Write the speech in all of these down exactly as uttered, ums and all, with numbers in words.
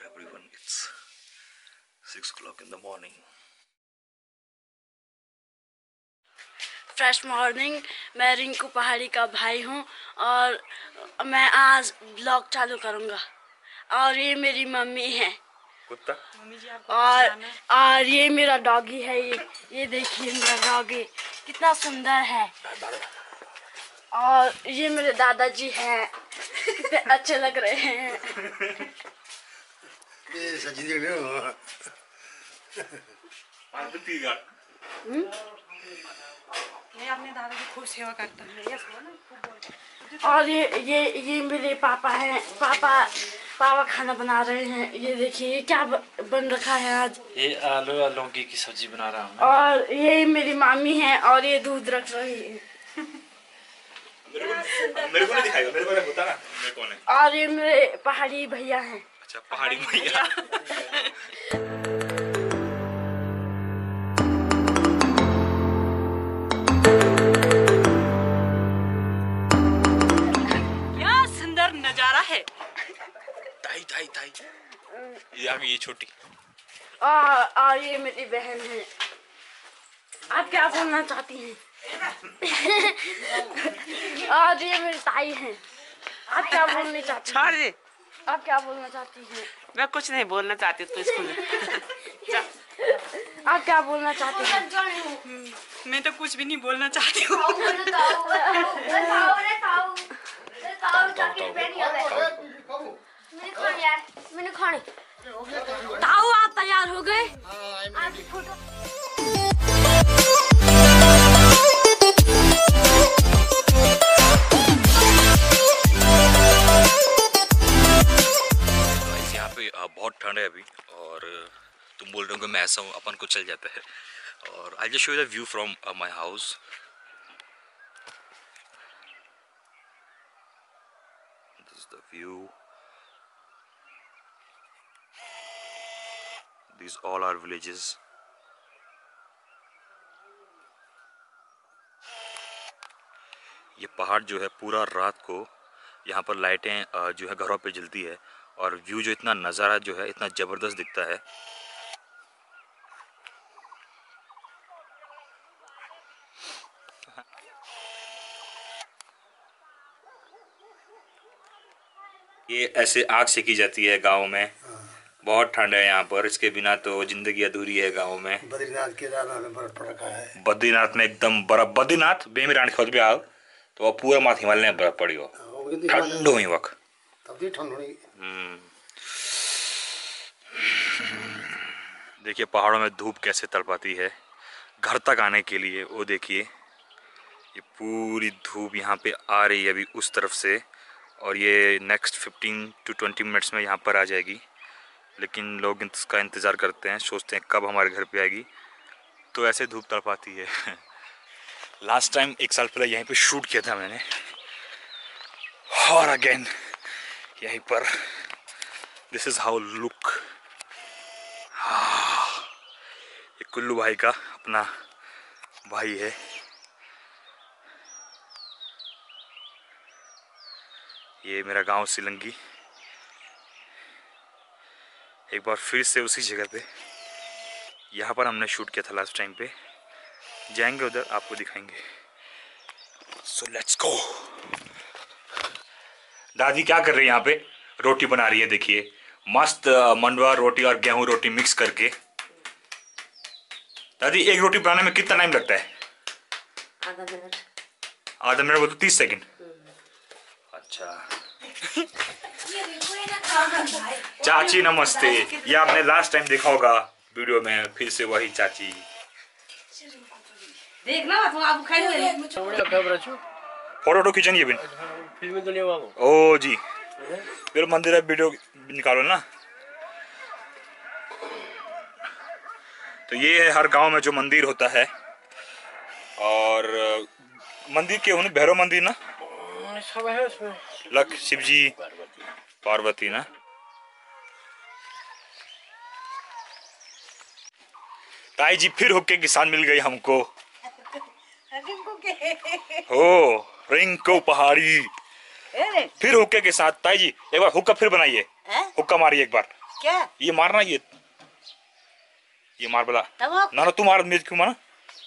to everyone. It's six o'clock in the morning. Fresh morning, मैं रिंकू पहाड़ी का भाई हूँ और मैं आज ब्लॉग चालू करूँगा। और ये मेरी मम्मी है कुत्ता और और ये मेरा डॉगी है। ये ये देखिए मेरा डॉगी कितना सुंदर है। और ये मेरे दादाजी हैं, कितने अच्छे लग रहे हैं। ये अपने दादा की खूब सेवा करता है। और ये ये ये मेरे पापा हैं, पापा पापा खाना बना रहे हैं। ये देखिए ये क्या बन रखा है आज, ये आलू और लौकी की सब्जी बना रहा हूँ। और ये मेरी मामी है और ये दूध रख रही है। मेरे को नहीं दिखाएगा, मेरे को नहीं होता ना, मैं कौन है। और ये मेरे पहाड़ी भैया हैं। अच्छा, पहाड़ी भैया। ताई ताई ये छोटी और और ये मेरी बहन है। आप क्या बोलना चाहती हैं? और ये मेरी ताई है। आप क्या बोलना चाहती हैं? आप क्या बोलना चाहती हैं? मैं कुछ नहीं बोलना चाहती तो स्कूल। आप क्या बोलना चाहती हैं? मैं तो कुछ भी नहीं बोलना चाहती हूँ। यार मैंने खाने ताऊ आप तैयार हो गए। आपकी फोटो यहाँ पे बहुत ठंड है अभी और तुम बोल रहे हो कि मैं ऐसा हूँ, अपन को चल जाता है। और I just show the view from my house. This is the view. These all are villages. ये पहाड़ जो है पूरा रात को यहाँ पर लाइटें जो है घरों पे जलती है और व्यू जो इतना नज़ारा जो है इतना ज़बरदस्त दिखता है। ये ऐसे आग सेकी जाती है गाँव में। बहुत ठंड है यहाँ पर, इसके बिना तो जिंदगी अधूरी है गाँव में। बद्रीनाथ के में बर्फ पड़ रखा है। बद्रीनाथ में एकदम बर्फ, बद्रीनाथ बेमिरान खोज भी आओ तो वह पूरा माथ हिमालय में बर्फ पड़ी हो, ठंड हुई वक्त ठंड हुई। देखिए पहाड़ों में धूप कैसे तड़पाती है घर तक आने के लिए। वो देखिए ये पूरी धूप यहाँ पे आ रही है अभी उस तरफ से और ये next fifteen to twenty minutes में यहाँ पर आ जाएगी। लेकिन लोग इसका इंतज़ार करते हैं, सोचते हैं कब हमारे घर पे आएगी, तो ऐसे धूप तड़पाती है। लास्ट टाइम एक साल पहले यहीं पे शूट किया था मैंने और अगेन यहीं पर। This is how look. ये कुल्लू भाई का अपना भाई है। ये मेरा गांव सिलंगी। एक बार फिर से उसी जगह पे, यहाँ पर हमने शूट किया था लास्ट टाइम पे। जाएंगे उधर, आपको दिखाएंगे। So let's go. दादी क्या कर रही है यहाँ पे? रोटी बना रही है। देखिए मस्त मंडवा रोटी और गेहूं रोटी मिक्स करके। दादी एक रोटी बनाने में कितना टाइम लगता है? आधा मिनट। आधा मिनट बोलते तीस सेकेंड। अच्छा। चाची नमस्ते। ये आपने लास्ट टाइम देखा होगा वीडियो में, फिर से वही चाची। देखना फोटो खींचन ये ओ जी, फिर मंदिर है वीडियो निकालो ना। तो ये है हर गांव में जो मंदिर होता है। और मंदिर के उन्हें भैरव मंदिर ना सब है उसमें, लक्ष्मी शिव जी पार्वती ना। ताई जी फिर होके किसान मिल गई हमको। हो रिंकू पहाड़ी फिर होके के साथ। ताई जी एक बार हुक्का फिर बनाइए, हुक्का मारिए एक बार। क्या ये मारना, ये ये मार बोला ना ना तू मार मेज क्यों माना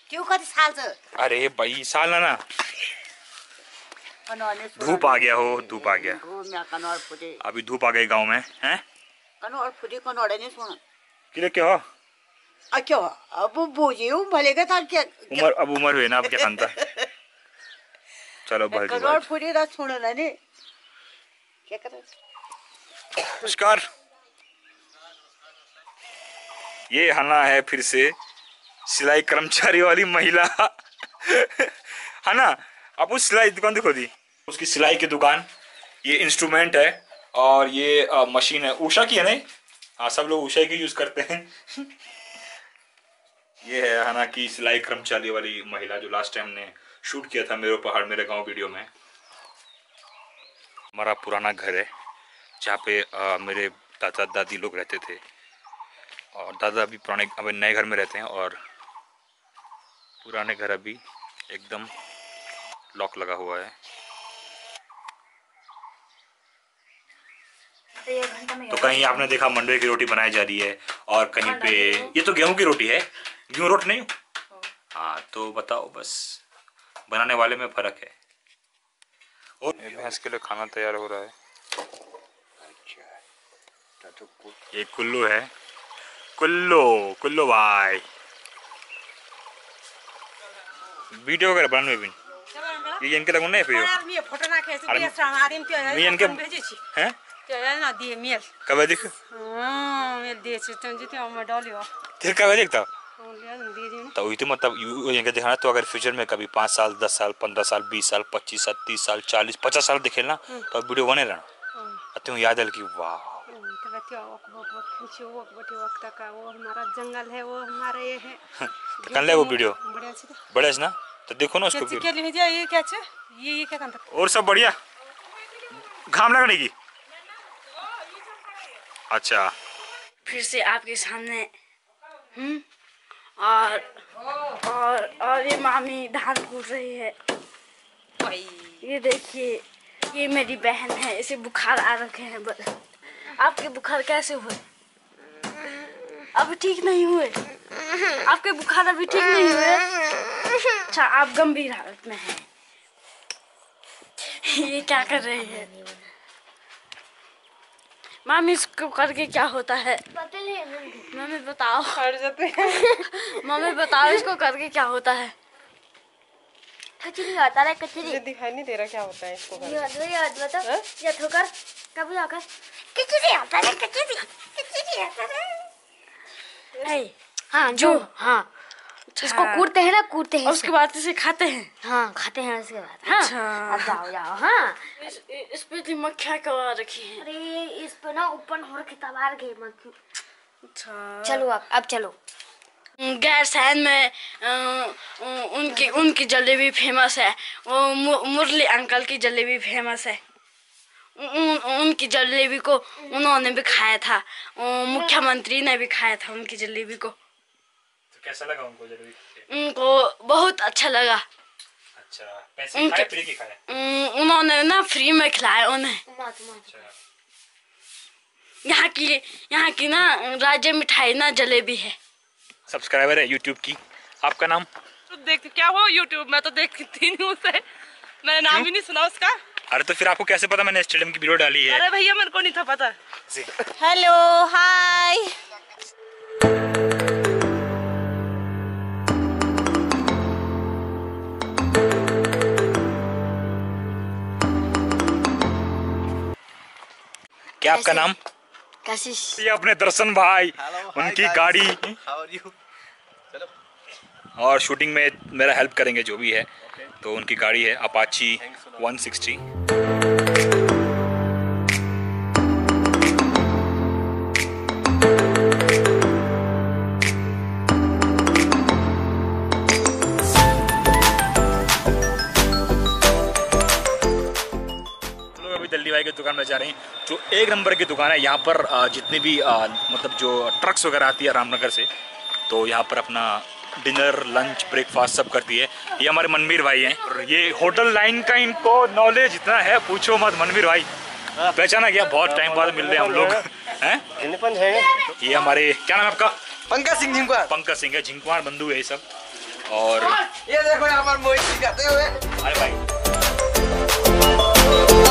क्यों कति साल से। अरे भाई साल ना ना धूप आ गया हो, धूप आ गया अभी धूप आ गई गांव में हैं कनौर फुटे कनौड़े ने सोना किले क्या हो आ क्या हो अब बोझे हूं भले का था क्या उम्र अब उम्र हुई ना अब क्या करता चलो भाई कनौर फुटे रात सोना ना ने क्या कर नमस्कार। ये हना है फिर से सिलाई कर्मचारी वाली महिला है ना। अब उस सिलाई दुकान देखो दी उसकी सिलाई की दुकान, ये इंस्ट्रूमेंट है और ये आ, मशीन है ऊषा की है नहीं। हाँ सब लोग ऊषा की यूज करते हैं। ये है हना की सिलाई कर्मचारी वाली महिला जो लास्ट टाइम ने शूट किया था मेरे पहाड़ मेरे गांव वीडियो में। हमारा पुराना घर है जहाँ पे आ, मेरे दादा दादी लोग रहते थे और दादा अभी पुराने अभी नए घर में रहते हैं और पुराने घर अभी एकदम लॉक लगा हुआ है। तो कहीं आपने देखा मंडवे की रोटी बनाई जा रही है और कहीं पे ये तो गेहूं की रोटी है, गेहूं रोटी नहीं। हाँ तो बताओ बस बनाने वाले में फर्क है। और भैंस के लिए खाना तैयार हो रहा है। ये कुल्लू है, कुल्लो कुल्लो भाई वीडियो वगैरह बनाने में भी ये इनके लगने पे ये फोटो ना कैसे ये आदमी के ये इनके हैं क्या ना दिए मेल कब देख हां मैं देख तुम जीते हम डालियो फिर कब देखता तो वही तो मतलब इनके दिखाना। तो अगर फ्यूचर में कभी पाँच साल दस साल पंद्रह साल बीस साल पच्चीस साल तीस साल चालीस पचास साल दिखे ना तो वीडियो बने रहना तुम याद की वाह का वो हमारा जंगल है वो हमारा ये है कर ले वो वीडियो बड़े ना तो देखो ना उसको क्या क्या ये क्या ये ये क्या करता और सब बढ़िया घाम लगने की। अच्छा फिर से आपके सामने हम और और और ये मामी धान कूट रही है। ये देखिए ये मेरी बहन है, इसे बुखार आ रखे हैं। आपके बुखार कैसे हुए? अभी ठीक नहीं हुए, आपके बुखार अभी ठीक नहीं हुए। अच्छा आप गंभीर हालत में हैं। ये क्या कर रही है मामी? इसको करके क्या होता है मम्मी बताओ, मम्मी बताओ इसको करके क्या होता है? कुछ नहीं होता है, कुछ नहीं दिखाई नहीं दे रहा क्या होता है इसको कर कभी आकर आता है, आता है। नहीं हाँ जो हाँ इसको कूटते हैं ना, कूटते हैं उसके बाद इसे खाते हैं। हाँ खाते हैं उसके बाद। हाँ जाओ जाओ। हाँ इस, इस पे मक्खियाँ कवा रखी है। अरे इस पे ना ऊपर हो रखी तबार गई मक्खी। अच्छा चलो अब अब चलो गैरसैन में आ, उनकी उनकी जलेबी फेमस है। वो मुरली अंकल की जलेबी फेमस है। उन उनकी जलेबी को उन्होंने भी खाया था, मुख्यमंत्री ने भी खाया था उनकी जलेबी को। तो कैसा लगा उनको जलेबी? उनको बहुत अच्छा लगा। अच्छा पैसे खाए फ्री की खाए? उन्होंने ना फ्री में खिलाया उन्हें। यहाँ की यहाँ की ना राज्य मिठाई ना जलेबी है। सब्सक्राइबर है यूट्यूब की, आपका नाम तो देख क्या हो यूट्यूब में तो देखती नहीं हूँ, मैंने नाम ही नहीं सुना उसका। अरे तो फिर आपको कैसे पता मैंने स्टेडियम की वीडियो डाली है? अरे भैया मेरे को नहीं था पता। हेलो हाय क्या आपका नाम? कशिश। ये अपने दर्शन भाई उनकी गाड़ी और शूटिंग में मेरा हेल्प करेंगे जो भी है। तो उनकी गाड़ी है अपाची वन सिक्सटी। दिल्ली भाई की दुकान में जा रहे हैं जो एक नंबर की दुकान है। यहाँ पर जितनी भी आ, मतलब जो ट्रक्स वगैरह आती है रामनगर से तो यहाँ पर अपना डिनर लंच ब्रेकफास्ट सब करती है। ये हमारे मनवीर भाई हैं और ये होटल लाइन का इनको नॉलेज इतना है पूछो मत। मनवीर भाई पहचाना गया, बहुत टाइम बाद मिल रहे हम लोग हैं। ये हमारे क्या नाम है आपका? पंकज सिंह झिंकवार। पंकज सिंह है, झिंकवार बंधु है ये सब। और ये देखो यहाँ पर मोहित जी गाते हुए। अरे भाई